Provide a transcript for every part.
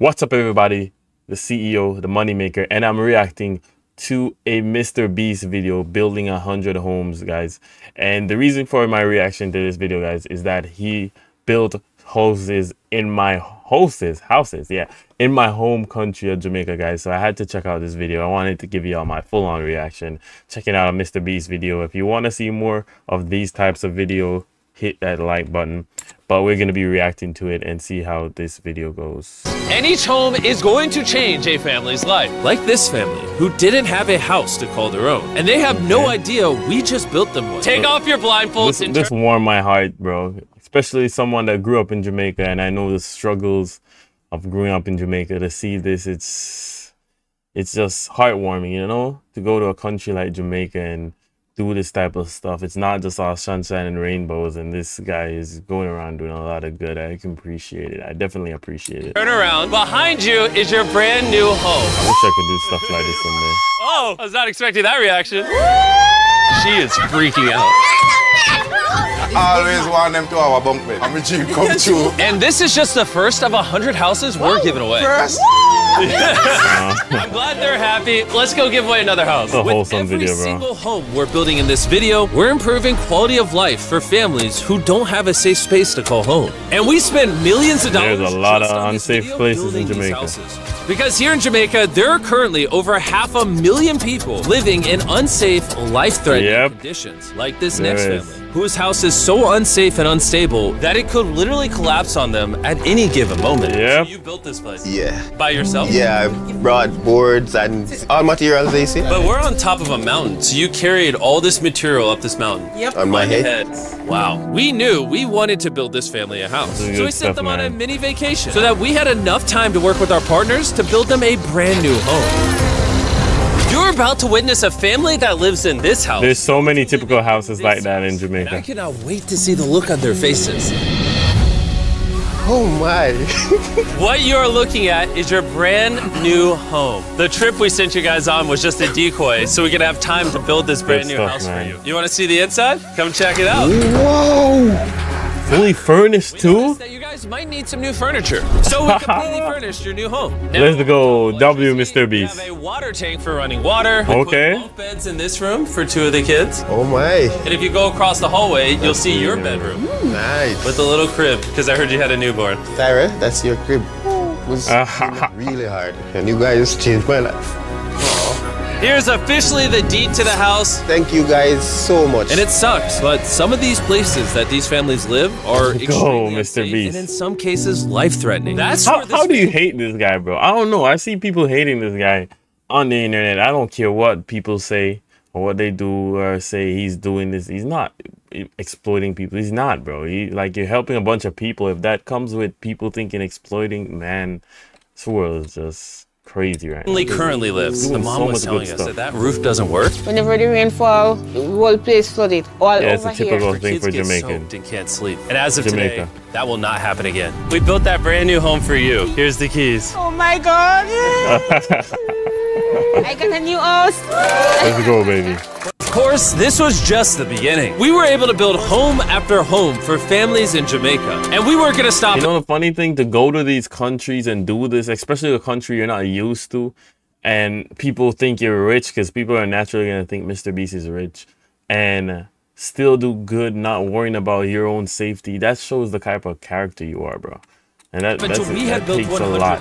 What's up, everybody? The CEO, the moneymaker, and I'm reacting to a Mr. Beast video, building 100 homes, guys. And the reason for my reaction to this video, guys, is that he built houses in my home country of Jamaica, guys. So I had to check out this video. I wanted to give you all my full-on reaction. Checking out a Mr. Beast video. If you want to see more of these types of video, hit that like button. But we're going to be reacting to it and see how this video goes. And each home is going to change a family's life. Like this family, who didn't have a house to call their own. And they have no idea we just built them one. Take off your blindfolds. This warmed my heart, bro. Especially someone that grew up in Jamaica. And I know the struggles of growing up in Jamaica. To see this, it's just heartwarming, you know? To go to a country like Jamaica and do this type of stuff. It's not just all sunshine and rainbows, and this guy is going around doing a lot of good. I can appreciate it. I definitely appreciate it. Turn around. Behind you is your brand new home. I wish I could do stuff like this someday. Oh, I was not expecting that reaction. She is freaking out. I always want them to have a bunk bed. I'm a dream come true. And this is just the first of 100 houses we're giving away. First. I'm glad they're happy. Let's go give away another house. With every single home we're building in this video, we're improving quality of life for families who don't have a safe space to call home. And we spend millions of dollars. There's a lot of unsafe places in Jamaica. Because here in Jamaica, there are currently over 500,000 people living in unsafe, life-threatening conditions. Like this next family, whose house is so unsafe and unstable that it could literally collapse on them at any given moment. So you built this place? Yeah. By yourself? Yeah, I brought boards and all materials they see. But we're on top of a mountain, so you carried all this material up this mountain. Yep. On my head. Wow. We knew we wanted to build this family a house, so we sent them on a mini vacation so that we had enough time to work with our partners to build them a brand new home. You're about to witness a family that lives in this house. There's so many typical houses like that in Jamaica. And I cannot wait to see the look on their faces. Oh my. What you're looking at is your brand new home. The trip we sent you guys on was just a decoy, so we could have time to build this brand new house for you. You want to see the inside? Come check it out. Whoa. Fully furnished too? That you guys might need some new furniture. So we completely furnished your new home. Now, let's go, Mr. Beast. We have a water tank for running water. Okay. We put both beds in this room for two of the kids. Oh my. And if you go across the hallway, you'll see your bedroom. Nice. With a little crib, because I heard you had a newborn. Tyra, that's your crib. It was really hard. And you guys changed my life. Here's officially the deed to the house. Thank you guys so much. And it sucks, but some of these places that these families live are extremely unsafe, and in some cases, life-threatening. How do you hate this guy, bro? I don't know. I see people hating this guy on the internet. I don't care what people say or what they do or say he's doing this. He's not exploiting people. He's not, bro. Like, you're helping a bunch of people. If that comes with people thinking exploiting, man, this world is just crazy right now. Currently lives. The mom was telling us that roof doesn't work. Whenever the rain fall, the whole place flooded. It's a typical thing for Jamaicans. And can't sleep. And as of today, that will not happen again. We built that brand new home for you. Here's the keys. Oh my God! I got a new house. Let's go, baby. Of course, this was just the beginning. We were able to build home after home for families in Jamaica, and we weren't gonna stop. You know, the funny thing, to go to these countries and do this, especially a country you're not used to, and people think you're rich, because people are naturally gonna think Mr. Beast is rich, and still do good, not worrying about your own safety. That shows the type of character you are, bro. And that takes a lot.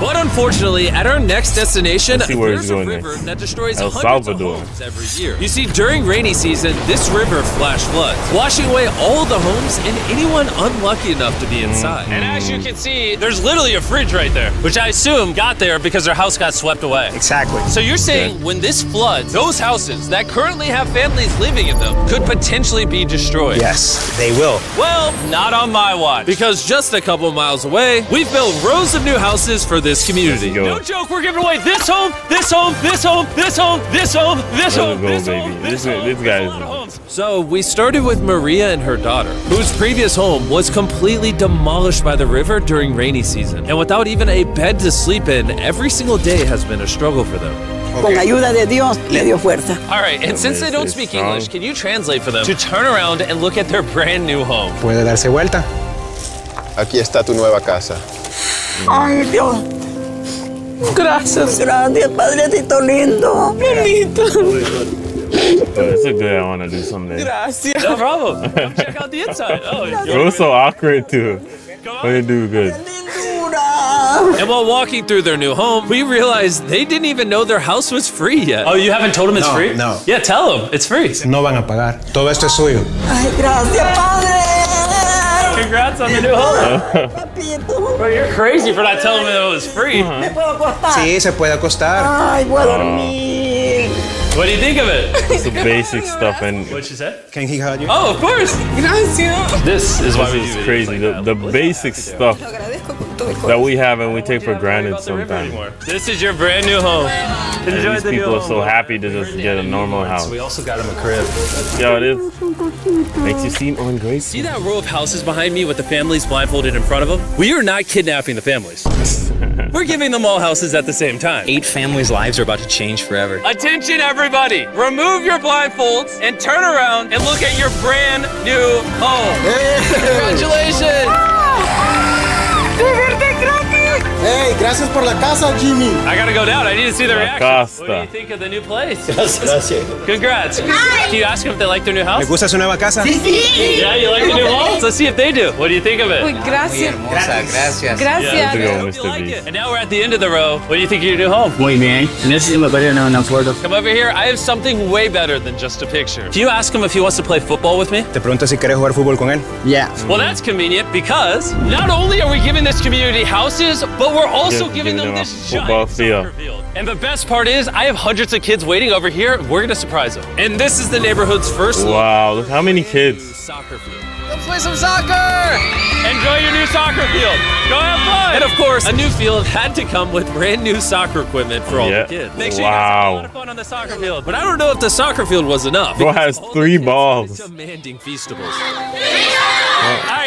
But unfortunately, at our next destination, there's a river that destroys hundreds of homes every year. You see, during rainy season, this river flash floods, washing away all the homes and anyone unlucky enough to be inside. And as you can see, there's literally a fridge right there, which I assume got there because their house got swept away. Exactly. So you're saying when this floods, those houses that currently have families living in them could potentially be destroyed? Yes, they will. Well, not on my watch, because just a couple miles away, we've built rows of new houses for this community. No joke, we're giving away this home, this home, this home, this home, this home, this home, this home, this home, this guy. So we started with Maria and her daughter, whose previous home was completely demolished by the river during rainy season. And without even a bed to sleep in, every single day has been a struggle for them. Con ayuda de Dios, le dio fuerza. All right, and since they don't speak English, can you translate for them to turn around and look at their brand new home? Puede darse vuelta. Aquí está tu nueva casa. Ay, Dios. Gracias. Gracias, Padrecito lindo. Bendito. It's a good I want to do someday. Gracias. No problem. Come check out the inside. Oh, it was so awkward too. But they do good. And while walking through their new home, we realized they didn't even know their house was free yet. Oh, you haven't told them it's free? No. Yeah, tell them it's free. No van a pagar. Todo esto es suyo. Ay, gracias, padre. Congrats on the new home. Bro, you're crazy for not telling me that it was free. Me puedo acostar. Sí, se puede acostar. Ay, voy a dormir. What do you think of it? It's the basic stuff and... What'd she say? Can he hug you? Oh, of course! Gracias! This is why we do it crazy. Like the basic stuff that we have and we take for granted sometimes. This is your brand new home. And enjoy these the people new are home. So happy to just get a normal house. We also got him a crib. Yeah, it is. Makes you seem ungrateful. See that row of houses behind me with the families blindfolded in front of them? We are not kidnapping the families. We're giving them all houses at the same time. 8 families' lives are about to change forever. Attention, everybody! Remove your blindfolds and turn around and look at your brand new home. Hey. Congratulations! Hey, gracias por la casa, Jimmy. I gotta go down. I need to see the reaction. What do you think of the new place? Gracias. Congrats. Hi. Can you ask them if they like their new house? Me gusta su nueva casa. Yeah, you like the new home? Let's see if they do. What do you think of it? Gracias. Gracias. Gracias. I hope you like it. And now we're at the end of the row. What do you think of your new home? Muy bien. Come over here. I have something way better than just a picture. Can you ask him if he wants to play football with me? Te pregunto si quieres jugar fútbol con él. Yeah. Well, that's convenient because not only are we giving this community houses, but we're also giving them this giant soccer field. And the best part is, I have hundreds of kids waiting over here. We're going to surprise them. And this is the neighborhood's first... Wow, look how many kids. Soccer field. Let's play some soccer! Enjoy your new soccer field. Go have fun! And of course, a new field had to come with brand new soccer equipment for all the kids. Make sure you guys have a lot of fun on the soccer field. But I don't know if the soccer field was enough. Bro has 3 balls. Demanding Feastables.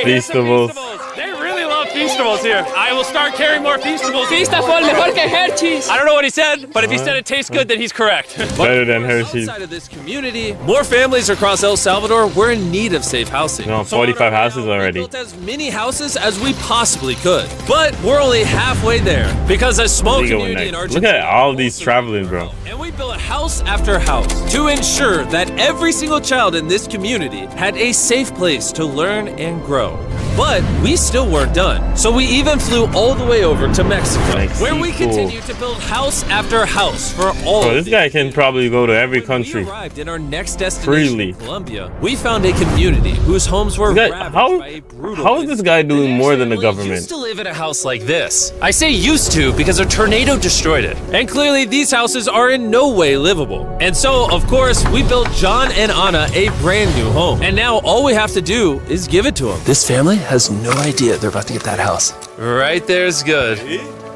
Feastables. They really love Feastables here. I will start carrying more Feastables. Feastables mejor que Hershey's. I don't know what he said, but if he said it tastes good, then he's correct. Better than Hershey's. Outside of this community, more families across El Salvador were in need of safe housing. No, 45 houses already. We built as many houses as we possibly could, but we're only halfway there because a small community in Argentina. Look at all these traveling, bro. And we built house after house to ensure that every single child in this community had a safe place to learn and grow. But we still weren't done, so we even flew all the way over to Mexico, where we continue to build house after house for all. So this guy can probably go to every country. When we arrived in our next destination, Colombia, we found a community whose homes were ravaged by a brutal. How is this guy doing more than the government? Used to live in a house like this. I say used to because a tornado destroyed it, and clearly these houses are in no way livable. And so, of course, we built John and Anna a brand new home, and now all we have to do is give it to them. This family has no idea they're about to get that house. Right there's good.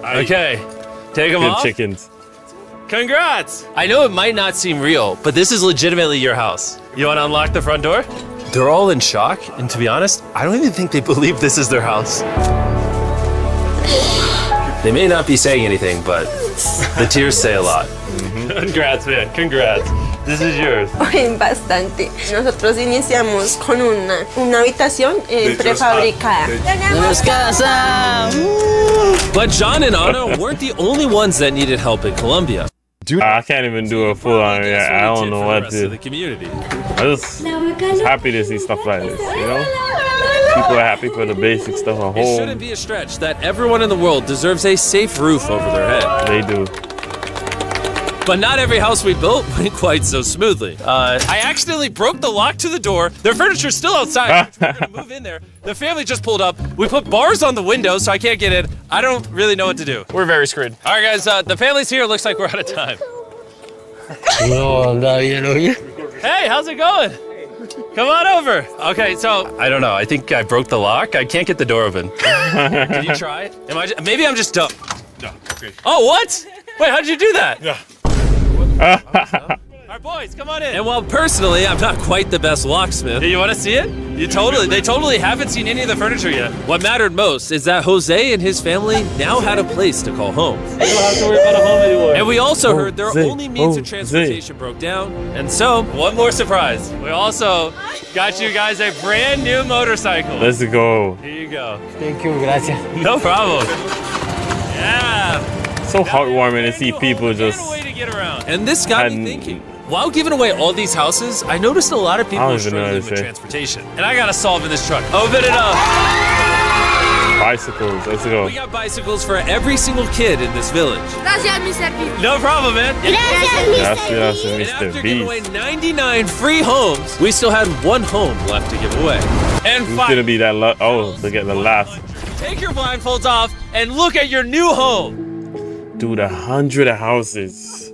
Okay, take them off. Chickens. Congrats! I know it might not seem real, but this is legitimately your house. You want to unlock the front door? They're all in shock, and to be honest, I don't even think they believe this is their house. They may not be saying anything, but the tears say a lot. Congrats, man. Congrats. This is yours. Bastante. Nosotros iniciamos con una habitación prefabricada. ¡Tenemos casa! But John and Anna weren't the only ones that needed help in Colombia. Dude, I can't even do a full on here. I don't know what to do. I'm just happy to see stuff like this, you know? People are happy for the basic stuff at home. It shouldn't be a stretch that everyone in the world deserves a safe roof over their head. They do. But not every house we built went quite so smoothly. I accidentally broke the lock to the door. Their furniture's still outside. We're gonna move in there. The family just pulled up. We put bars on the windows so I can't get in. I don't really know what to do. We're very screwed. All right, guys, the family's here. Looks like we're out of time. Hey, how's it going? Come on over. Okay, so I don't know. I think I broke the lock. I can't get the door open. Can you try? Am I? Maybe I'm just dumb. No. Okay. Oh, what? Wait, how did you do that? Yeah. All right, boys, come on in. And while personally, I'm not quite the best locksmith. You want to see it? They totally haven't seen any of the furniture yet. What mattered most is that Jose and his family now had a place to call home. They don't have to worry about a home anymore. And we also heard their only means of transportation broke down. And so, one more surprise. We also got you guys a brand new motorcycle. Let's go. Here you go. Thank you, gracias. No problem. So heartwarming to see people just. And this got me thinking. While giving away all these houses, I noticed a lot of people are struggling with transportation. And I got a solve in this truck. Open it up. Bicycles, let's go. We got bicycles for every single kid in this village. Gracias, Mr. Beast. No problem, man. Gracias, Mr. Beast. After giving away 99 free homes, we still had one home left to give away. And it's gonna be that. Oh, look at the last. Take your blindfolds off and look at your new home. Dude, 100 houses.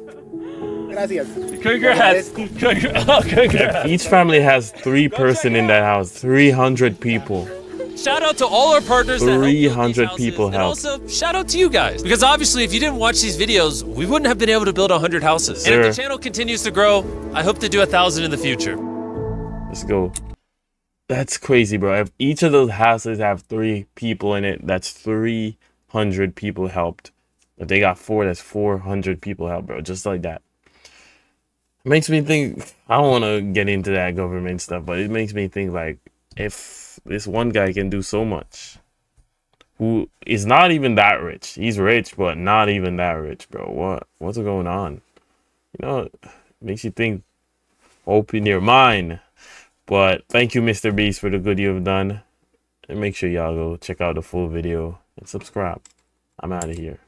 Gracias. Congrats. Congrats. Each family has 3 persons in that house. 300 people. Shout out to all our partners. 300 people helped. Also, shout out to you guys, because obviously, if you didn't watch these videos, we wouldn't have been able to build 100 houses. Sure. And if the channel continues to grow, I hope to do 1,000 in the future. Let's go. That's crazy, bro. If each of those houses have 3 people in it, that's 300 people helped. If they got 4, that's 400 people helped, bro. Just like that. It makes me think. I don't want to get into that government stuff, but it makes me think like, if this one guy can do so much, who is not even that rich. He's rich, but not even that rich, bro. What's going on? You know, it makes you think. Open your mind. But thank you, Mr. Beast, for the good you've done. And make sure y'all go check out the full video and subscribe. I'm out of here.